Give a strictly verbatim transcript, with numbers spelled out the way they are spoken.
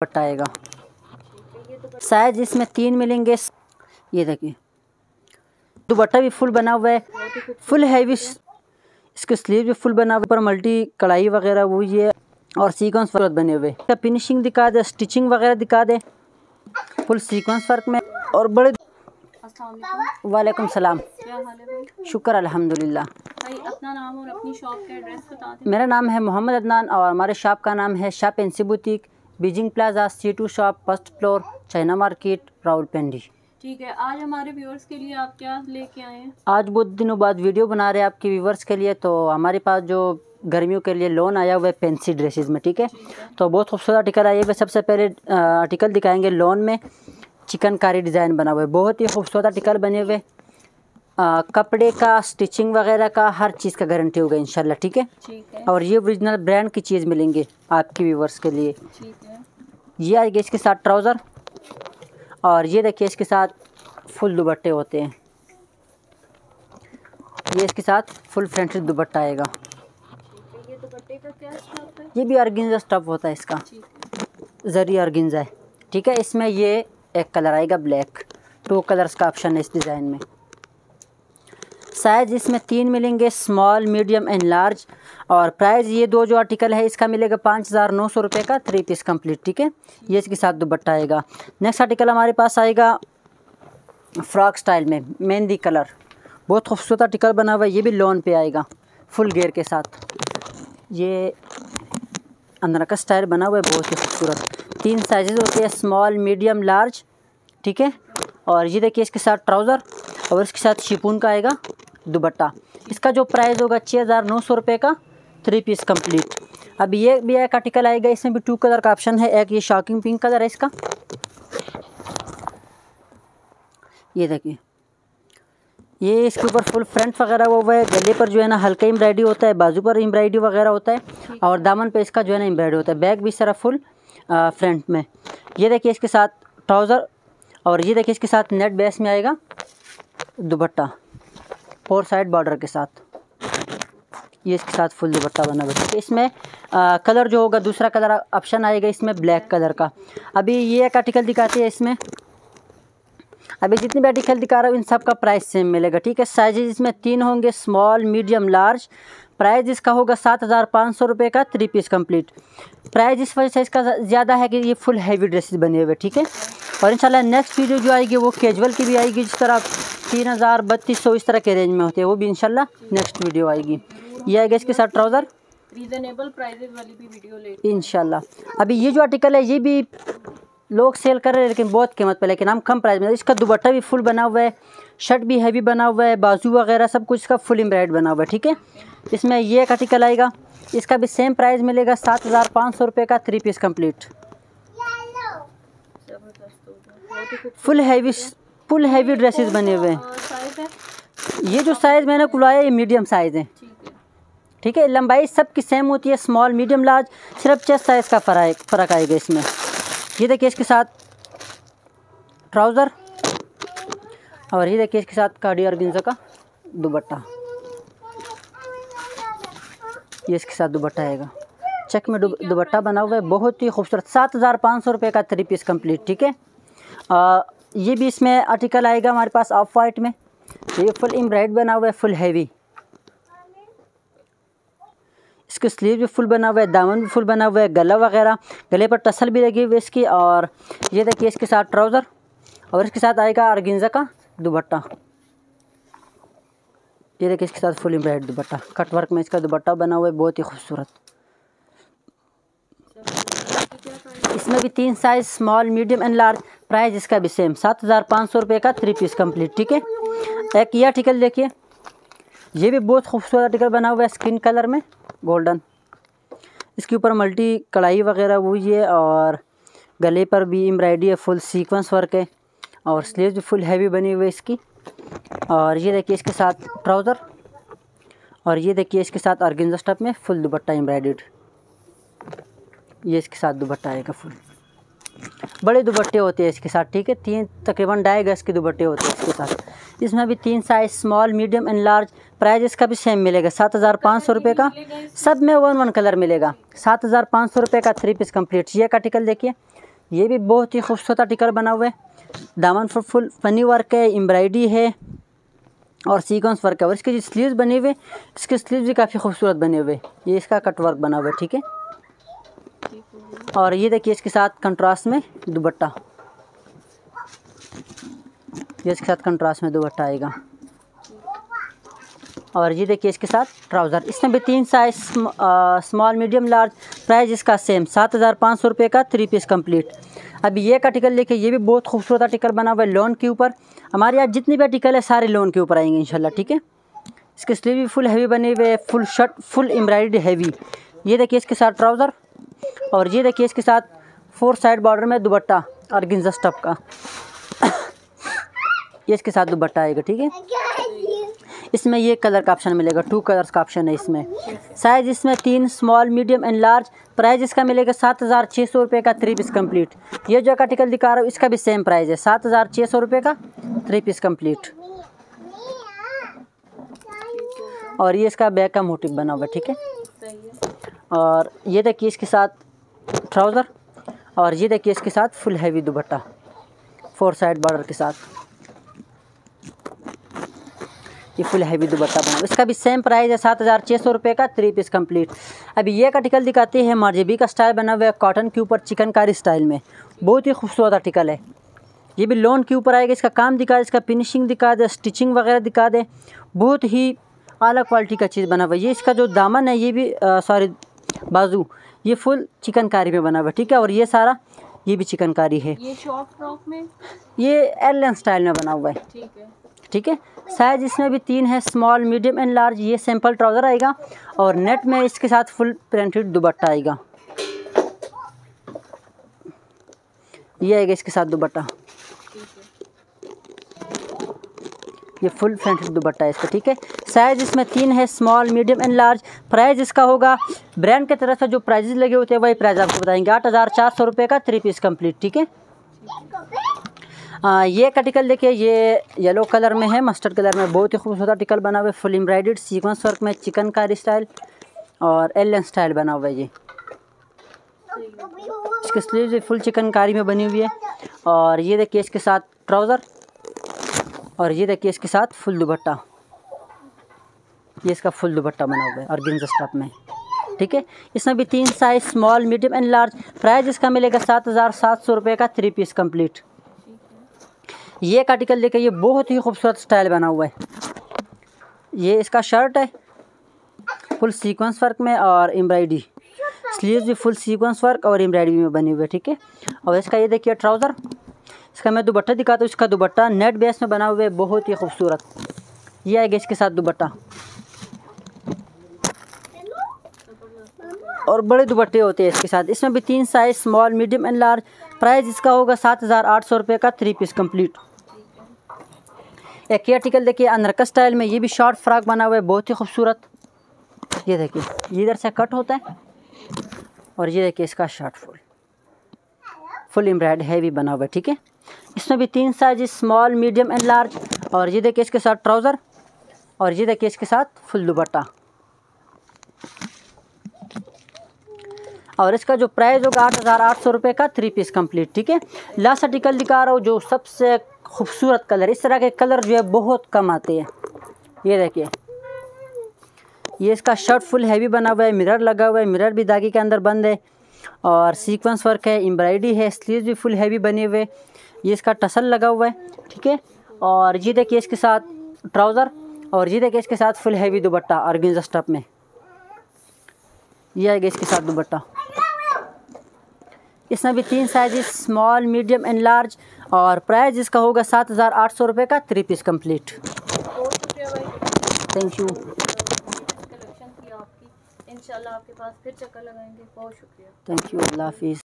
पटाएगा। Size इसमें तीन मिलेंगे। ये देखिए दुपट्टा भी फुल बना हुआ है, फुल हैवी, इसके स्लीव भी फुल बना हुआ है, ऊपर मल्टी कढ़ाई वगैरह वो ये और सीक्वेंस वर्क बने हुए। इसका फिनिशिंग दिखा दे, स्टिचिंग वगैरह दिखा दे, फुल सीक्वेंस वर्क में। और बड़े वालेकुम सलाम, शुक्र अल्हम्दुलिल्लाह। अपना नाम और अपनी शॉप का एड्रेस बता दें। मेरा नाम है मोहम्मद अदनान और हमारे शॉप का नाम है शाह पेंसिबूटिक, Beijing Plaza, C two shop, first floor, China market, Rawalpindi. ठीक है, आज हमारे व्यूअर्स के लिए आप क्या लेके आए हैं? आज बहुत दिनों बाद वीडियो बना रहे हैं आपके व्यूअर्स के लिए, तो हमारे पास जो गर्मियों के लिए लोन आया हुआ है पेंसी ड्रेसेस में, ठीक है, तो बहुत खूबसूरत आर्टिकल आए हुए। सबसे पहले आर्टिकल दिखाएँगे लोन में, चिकनकारी डिज़ाइन बना हुआ है, बहुत ही खूबसूरत आर्टिकल बने हुए। आ, कपड़े का स्टिचिंग वगैरह का हर चीज़ का गारंटी होगा इंशाल्लाह, ठीक है? है और ये ओरिजिनल ब्रांड की चीज़ मिलेंगे आपके व्यूवर्स के लिए। है। ये आएगा इसके साथ ट्राउज़र और ये देखिए इसके साथ फुल दुपट्टे होते हैं। ये इसके साथ फुल फ्रंटेड दुपट्टा आएगा। ये दुपट्टे का क्या स्टफ है? ये भी ऑर्गेन्जा स्टफ होता है, इसका जरी ऑर्गेन्जा है, ठीक है। इसमें ये एक कलर आएगा ब्लैक, टू कलर्स का ऑप्शन है इस डिज़ाइन में। साइज इसमें तीन मिलेंगे, स्मॉल, मीडियम एंड लार्ज। और प्राइस ये दो जो आर्टिकल है इसका मिलेगा पाँच हज़ार नौ सौ रुपये का, थ्री पीस कंप्लीट, ठीक है। ये इसके साथ दुपट्टा आएगा। नेक्स्ट आर्टिकल हमारे पास आएगा फ्रॉक स्टाइल में, मेहंदी कलर, बहुत खूबसूरत आर्टिकल बना हुआ है। ये भी लॉन पे आएगा फुल गेयर के साथ। ये अंदर का स्टाइल बना हुआ है, बहुत ही खूबसूरत। तीन साइजेस होते हैं, स्मॉल, मीडियम, लार्ज, ठीक है। और ये देखिए इसके साथ ट्राउज़र और इसके साथ शिपून का आएगा दुपट्टा। इसका जो प्राइस होगा छः हज़ार नौ सौ रुपये का, थ्री पीस कंप्लीट। अब ये भी एक आर्टिकल आएगा, इसमें भी टू कलर का ऑप्शन है, एक ये शॉकिंग पिंक कलर है इसका, ये देखिए। ये इसके ऊपर फुल फ्रंट वगैरह वो हुआ है, गले पर जो है ना हल्का एम्ब्रॉयडरी होता है, बाजू पर एम्ब्रॉयडरी वगैरह होता है और दामन पे इसका जो है ना एम्ब्रॉयडरी होता है। बैक भी सारा फुल फ्रंट में। ये देखिए इसके साथ ट्राउज़र और ये देखिए इसके साथ नेट बेस में आएगा दुपट्टा, फोर साइड बॉर्डर के साथ। ये इसके साथ फुल दुपट्टा बना हुआ है। इसमें आ, कलर जो होगा दूसरा कलर ऑप्शन आएगा, इसमें ब्लैक कलर का। अभी ये एक आर्टिकल दिखाती है, इसमें अभी जितने भी आर्टिकल दिखा रहा हूँ इन सब का प्राइस सेम मिलेगा, ठीक है। साइजेज इसमें तीन होंगे, स्मॉल, मीडियम, लार्ज। प्राइस इसका होगा सात हज़ार पाँच सौ रुपये का, थ्री पीस कंप्लीट। प्राइस इस वजह से इसका ज़्यादा है कि ये फुल हैवी ड्रेसेस बने हुए, ठीक है। और इंशाल्लाह नेक्स्ट वीडियो जो आएगी वो कैजुअल की भी आएगी, जिस तरह तीन हज़ार बत्तीस सौ इस तरह के रेंज में होते हैं, वो भी इंशाल्लाह नेक्स्ट वीडियो आएगी। ये आएगा इसके साथ ट्राउज़र, रीजनेबल प्राइजेज वाली भी वीडियो लेंगे इंशाल्लाह। अभी ये जो आर्टिकल है ये भी लोग सेल कर रहे हैं लेकिन बहुत कीमत पे, लेकिन हम कम प्राइस में। इसका दुपट्टा भी फुल बना हुआ है, शर्ट भी हैवी बना हुआ है, बाजू वगैरह सब कुछ इसका फुल एम्ब्रॉयड बना हुआ है, ठीक है। इसमें ये एक आर्टिकल आएगा, इसका भी सेम प्राइस मिलेगा सात हज़ार पाँच सौ रुपये का, three piece complete. Full heavy full heavy dresses बने हुए हैं। ये जो साइज़ मैंने खुलवाया ये मीडियम साइज़ है, ठीक है। लंबाई सबकी सेम होती है, स्मॉल, मीडियम, लार्ज, सिर्फ चेस्ट साइज़ का फ़र्क आएगा इसमें। ये देखिए इसके साथ ट्राउज़र और ये देखिए इसके साथ कार्डी ऑर्गेन्जा का दुपट्टा। ये इसके साथ दुपट्टा आएगा, चेक में दुपट्टा बना हुआ है, बहुत ही खूबसूरत। सात हज़ार पाँच सौ रुपये का, थ्री पीस कंप्लीट, ठीक है। ये भी इसमें आर्टिकल आएगा हमारे पास ऑफ वाइट में, ये फुल एम्ब्रॉयड बना हुआ है, फुल हैवी। इसके स्लीव भी फुल बना हुआ है, दामन भी फुल बना हुआ है, गला वगैरह, गले पर टसल भी लगी हुई है इसकी। और ये देखिए इसके साथ ट्राउज़र और इसके साथ आएगा ऑर्गेन्जा का दुपट्टा। ये देखिए इसके साथ फुल एम्ब्रॉयड दुपट्टा, कट वर्क में इसका दुपट्टा बना हुआ है, बहुत ही खूबसूरत। इसमें भी तीन size, small, medium and large. Price इसका भी सेम सात हज़ार पाँच सौ रुपये का, थ्री पीस कम्प्लीट, ठीक है। एक ये आर्टिकल देखिए, ये भी बहुत खूबसूरत आर्टिकल बना हुआ है, स्किन कलर में गोल्डन। इसके ऊपर मल्टी कढ़ाई वगैरह हुई है और गले पर भी एम्ब्रॉयडरी है, फुल सीक्वेंस वर्क है और स्लीव्स भी फुल हैवी बनी हुई है इसकी। और ये देखिए इसके साथ ट्राउज़र और ये देखिए इसके साथ ऑर्गेन्जा स्टफ में फुल दुपट्टा एम्ब्रॉयडर्ड। ये इसके साथ दुपट्टा आएगा फुल, बड़े दुपट्टे होते हैं इसके साथ, ठीक है। तीन तकरीबन ढाई गज के दुपट्टे होते हैं इसके साथ। इसमें भी तीन size, small, medium and large. Price इसका भी सेम मिलेगा सात हज़ार पाँच सौ रुपये का, सब में वन वन कलर मिलेगा। सात हज़ार पाँच सौ रुपये का, थ्री पीस कंप्लीट। ये आर्टिकल देखिए, ये भी बहुत ही खूबसूरत आर्टिकल बना हुआ है। दामन पर फुल फनी वर्क है, एम्ब्रायडरी है और सीक्वेंस वर्क है। और इसके जो स्लीव्स बने हुए, इसके स्लीव्स भी काफ़ी खूबसूरत बने हुए, ये इसका कट वर्क बना हुआ है, ठीक है। और ये देखिए इसके साथ कंट्रास्ट में दुपट्टा, ये इसके साथ कंट्रास्ट में दुपट्टा आएगा। और ये देखिए इसके साथ ट्राउज़र, इसमें भी तीन size, small medium large, price इसका सेम सात हज़ार पाँच सौ रुपये का, थ्री पीस कंप्लीट। अब ये आर्टिकल देखिए, ये भी बहुत खूबसूरत आर्टिकल बना हुआ है लोन के ऊपर। हमारे यहाँ जितने भी आर्टिकल है सारे लोन के ऊपर आएंगे इंशाल्लाह, ठीक है। इसके स्लीव भी फुल हैवी बने हुए, full shirt full embroidery heavy. ये देखिए इसके साथ ट्राउज़र और ये देखिए इसके साथ फोर साइड बॉर्डर में दुपट्टा और गिंजा स्टफ का, ये इसके साथ दुपट्टा आएगा, ठीक है। इसमें ये कलर का ऑप्शन मिलेगा, टू कलर्स का ऑप्शन है इसमें। साइज़ इसमें तीन, small medium and large. Price इसका मिलेगा सात हज़ार छः सौ रुपये का, थ्री पीस कंप्लीट। ये जो आर्टिकल दिखा रहा हूँ इसका भी सेम प्राइस है, सात हज़ार छः सौ रुपये का, थ्री पीस कंप्लीट। और ये इसका बैक का मोटिव बना हुआ है, ठीक है। और ये देखिए इसके साथ ट्राउज़र और ये देखिए इसके साथ full heavy dupatta four side border के साथ, ये फुल हैवी दुपट्टा बना। इसका भी सेम प्राइस है सात हज़ार छः सौ रुपये का, थ्री पीस कंप्लीट। अभी ये आर्टिकल दिखाते हैं मार्जेबी का स्टाइल बना हुआ है, कॉटन के ऊपर चिकनकारी स्टाइल में, बहुत ही खूबसूरत आर्टिकल है। ये भी लोन के ऊपर आएगा, इसका काम दिखा दे, इसका फिनिशिंग दिखा दे, स्टिचिंग वगैरह दिखा दे, बहुत ही अलग क्वालिटी का चीज़ बना हुआ है। ये इसका जो दामन है, ये भी सॉरी बाजू, ये फुल चिकनकारी में बना हुआ है, ठीक है। और ये सारा ये भी चिकनकारी है, ये शॉर्ट फ्रॉक में, ये एयरलाइन स्टाइल में बना हुआ है, ठीक है ठीक है। साइज इसमें भी तीन है, स्मॉल मीडियम एंड लार्ज। ये सैंपल ट्राउज़र आएगा और नेट में इसके साथ फुल प्रिंटेड दुपट्टा आएगा, ये आएगा इसके साथ दुपट्टा, ये फुल प्रिंटेड दुपट्टा है इसका, ठीक है। साइज़ इसमें तीन है, small medium and large. Price इसका होगा, ब्रांड की तरफ से जो प्राइजेज लगे होते हैं वही प्राइस आपको बताएंगे, आठ हज़ार चार सौ रुपये का, थ्री पीस कंप्लीट, ठीक है। आ, ये आर्टिकल देखिए, ये येलो कलर में है, मस्टर्ड कलर में, बहुत ही खूबसूरत आर्टिकल बना हुआ है, फुल एम्ब्राइडेड सीक्वेंस वर्क में, चिकनकारी स्टाइल और एलियन स्टाइल बना हुआ है। ये इसके स्लीव्स फुल चिकनकारी में बनी हुई है। और ये देखिए इसके साथ ट्राउज़र और ये देखिए इसके साथ फुल दुपट्टा, ये इसका फुल दुपट्टा बना हुआ है और गिंजा स्टफ में, ठीक है। इसमें भी तीन size, small medium and large. Price इसका मिलेगा सात हज़ार सात सौ रुपये का, थ्री पीस कंप्लीट। ये एक आर्टिकल देखिए, ये बहुत ही खूबसूरत स्टाइल बना हुआ है। ये इसका शर्ट है फुल सीक्वेंस वर्क में और एम्ब्रॉयडरी, स्लीव्स भी फुल सीक्वेंस वर्क और एम्ब्रॉयडरी में बनी हुई है, ठीक है। और इसका ये देखिए ट्राउज़र, इसका मैं दुपट्टा दिखाता हूँ, इसका दुपट्टा नेट बेस में बना हुआ है, बहुत ही खूबसूरत। ये आएगा इसके साथ दुपट्टा और बड़े दुपट्टे होते हैं इसके साथ। इसमें भी तीन size, small medium and large. Price इसका होगा सात हज़ार आठ सौ रुपये का, थ्री पीस कंप्लीट। एक ये आर्टिकल देखिए अनरकस स्टाइल में, ये भी शॉर्ट फ्रॉक बना हुआ है, बहुत ही खूबसूरत। ये देखिए ये इधर से कट होता है और ये देखिए इसका short full full embroidered heavy बना हुआ है, ठीक है। इसमें भी तीन size, small medium and large. और ये देखिए इसके साथ ट्राउज़र और ये देखिए इसके साथ फुल दुपट्टा। और इसका जो प्राइस होगा आठ हज़ार आठ सौ रुपये का, थ्री पीस कंप्लीट, ठीक है। लास्ट आर्टिकल दिखा रहा हूँ, जो सबसे खूबसूरत कलर, इस तरह के कलर जो है बहुत कम आते हैं। ये देखिए ये इसका शर्ट फुल हैवी बना हुआ है, मिरर लगा हुआ है, मिरर भी धागे के अंदर बंद है और सीक्वेंस वर्क है, एम्ब्रॉयडरी है, स्लीव्स भी फुल हैवी बने हुए, ये इसका टसल लगा हुआ है, ठीक है। और ये देखिए इसके साथ ट्राउज़र और ये देखिए इसके साथ full heavy dupatta organza stuff में, ये आएगा इसके साथ दुपट्टा। इसमें भी तीन size, small medium and large. और प्राइस इसका होगा सात हज़ार आठ सौ रुपये का, three piece complete. Thank you, इंशाल्लाह आपके पास फिर चक्कर लगाएंगे। बहुत शुक्रिया, थैंक यू, अल्लाह हाफिज़।